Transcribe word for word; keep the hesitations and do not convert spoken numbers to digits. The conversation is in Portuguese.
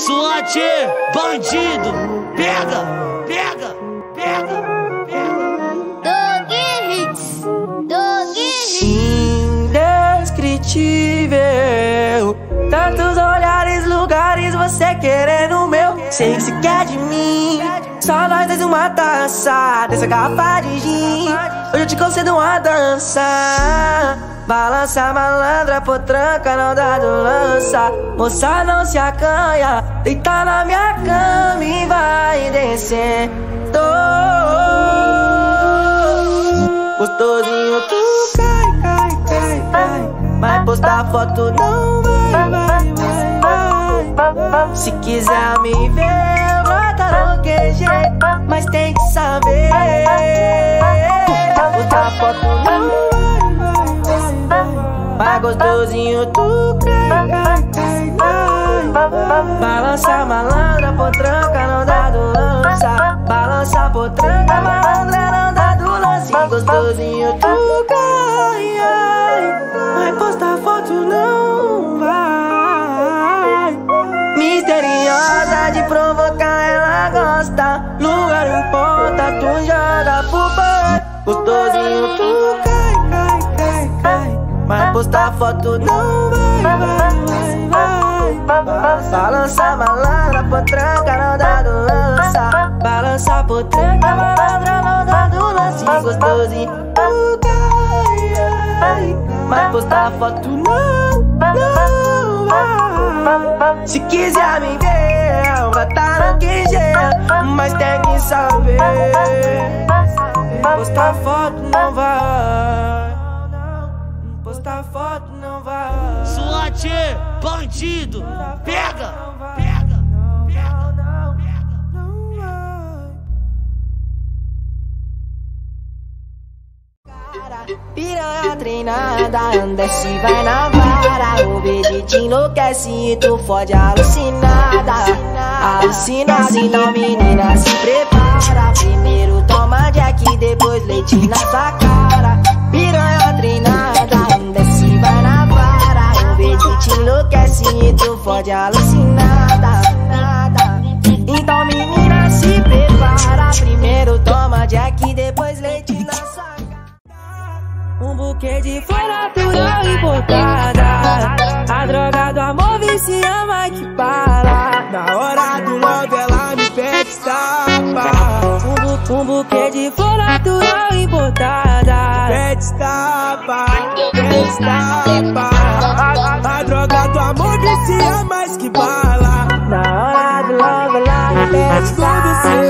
SWAT, bandido, pega, pega, pega, pega. Doug Hits, Doug Hits. Indescritível, tantos olhares, lugares, você querendo o meu, sei que se quer de mim. Só nós dois uma taça, dessa garrafa de gin. Hoje eu te concedo uma dança. Balança, malandra, potranca, não dá do lança. Moça, não se acanha, deita na minha cama e vai descendo. Gostosinho tu cai, cai, cai, cai. Vai postar foto, não vai, vai, vai, vai. Se quiser me ver, bota no Q G, mas tem que saber. Vai postar foto, não vai, gostosinho tu cai, cai, cai, cai. Balança, malandra, potranca, não dá do lança. Balança, potranca, malandra, não dá do lance. Gostosinho tu cai, ai. Vai postar foto, não vai. Misteriosa de provocar, ela gosta. Lugar importa, tu joga pro pai. Gostosinho tu cai, cai, cai, cai. Vai postar foto, não vai, vai, vai, vai. Balança, malandra, potranca, não dá do lança. Balança, potranca, malandra, não dá do lance. Gostosinho tu cai, vai postar foto, não, não vai. Se quiser me ver, bota no Q G, mas tem que saber. Postar foto, não vai. Postar foto não vai. SWAT, bandido, pega, pega, pega, não, pega, não vai. Piranha treinada, anda se vai na vara. O bebê te enlouquece e tu fode alucinada. Alucinada, então menina se prepara. Primeiro toma Jack e depois leite na tua cara. Piranha treinada, e tu fode alucinada. Então menina se prepara, primeiro toma Jack e depois leite na sua cara. Um buquê de flor natural importada. A droga do amor vicia, mas que para. Na hora do love ela me pede tapa. Um buquê de flor natural importada. Pede tapa, pede tapa. A droga do amor vicia mais que bala. Na hora do love, lá me pede tapa.